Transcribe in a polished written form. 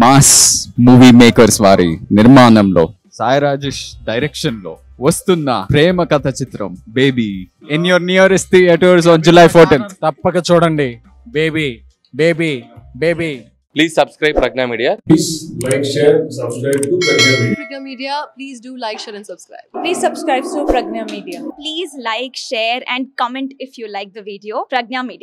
Mass movie makers వారి నిర్మాణంలో Sai Rajesh direction లో వస్తున్న ప్రేమ కథ చిత్రం baby in your nearest theatres on July 14th. తప్పక చూడండి baby baby baby. Please subscribe Pregnya Media. Please like, share, subscribe to Pregnya Media. Pregnya Media, please do like, share and subscribe. Please subscribe to Pregnya Media. Please like, share and comment if you like the video. Pregnya Media.